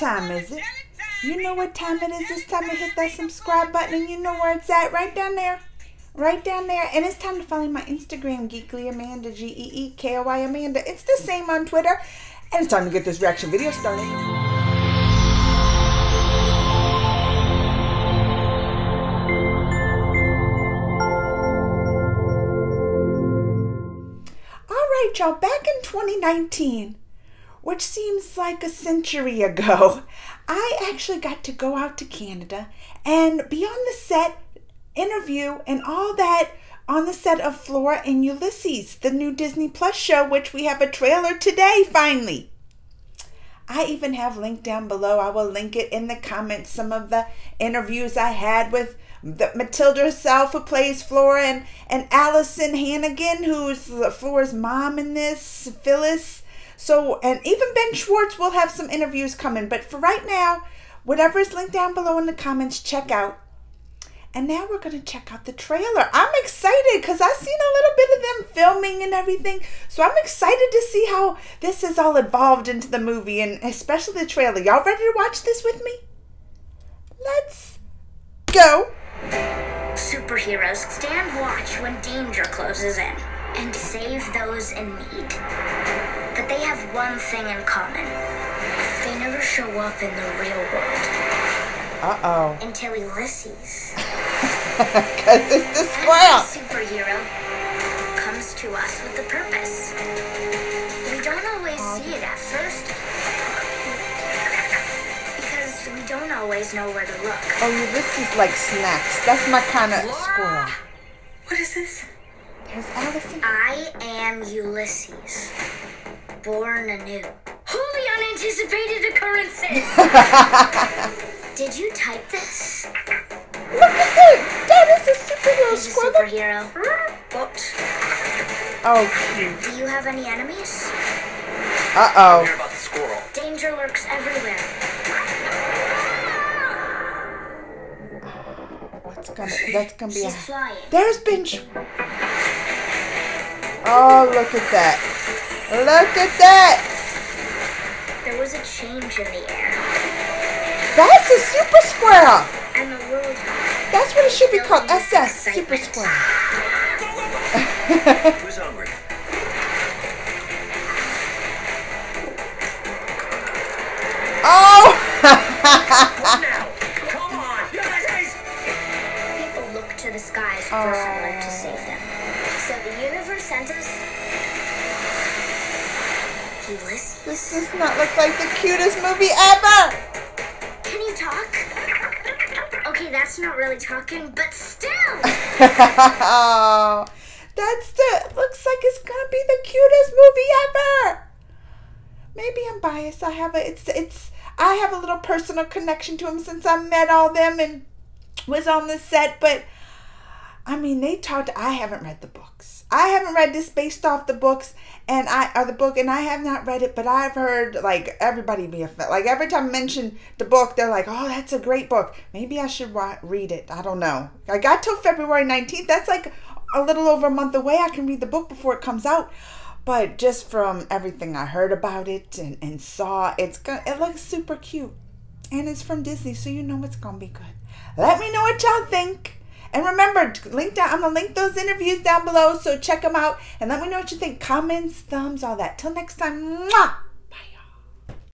time is it? You know what time it is. It's time to hit that subscribe button, and you know where it's at, right down there. Right down there. And it's time to follow my Instagram, GeeklyAmanda, G-E-E-K-O-Y Amanda. It's the same on Twitter. And it's time to get this reaction video started. Alright y'all, back in 2019, which seems like a century ago, I actually got to go out to Canada and be on the set, interview, and all that on the set of Flora and Ulysses, the new Disney Plus show, which we have a trailer today, finally. I even have linked down below, I will link it in the comments, some of the interviews I had with the Matilda herself, who plays Flora, and Alyson Hannigan, who's Flora's mom in this, Phyllis. So, and even Ben Schwartz will have some interviews coming. But for right now, whatever is linked down below in the comments, check out. And now we're going to check out the trailer. I'm excited because I've seen a little bit of them filming and everything. So I'm excited to see how this has all evolved into the movie, and especially the trailer. Y'all ready to watch this with me? Let's go. Superheroes stand watch when danger closes in and save those in need. But they have one thing in common. They never show up in the real world. Uh-oh. Until Ulysses. Because it's the squirrel. Every superhero comes to us with a purpose. We don't always see it at first. Because we don't always know where to look. Oh, Ulysses like snacks. That's my kind of squirrel. What is this? There's Alyson. I am Ulysses. Born anew. Wholly unanticipated occurrences. Did you type this? Look at that! That is a superhero squirrel. Superhero. Whoops. Oh, cute. Do you have any enemies? Uh-oh. I hear about the squirrel. Danger lurks everywhere. That's gonna be. She's flying. There's Ben. Oh, look at that! Look at that! There was a change in the air. That's a super squirrel. I'm a world. That's what it should be called. SS, super squirrel. Who's hungry? Oh! Now, come on, people look to the skies for someone to save them. So the universe sent us Ulysses. This does not look like the cutest movie ever. That's not really talking, but still. Oh, looks like it's gonna be the cutest movie ever. Maybe I'm biased. I have a little personal connection to them since I met all them and was on the set. But I mean, I haven't read the books. I haven't read this based off the books, and I have not read it, but I've heard like everybody be offended. Like every time I mention the book, they're like, "Oh, that's a great book. Maybe I should read it." I don't know. I got till February 19th. That's like a little over a month away. I can read the book before it comes out. But just from everything I heard about it and saw, it looks super cute, and it's from Disney, so you know it's gonna be good. Let me know what y'all think. And remember, I'm going to link those interviews down below, so check them out. And let me know what you think. Comments, thumbs, all that. Till next time, mwah!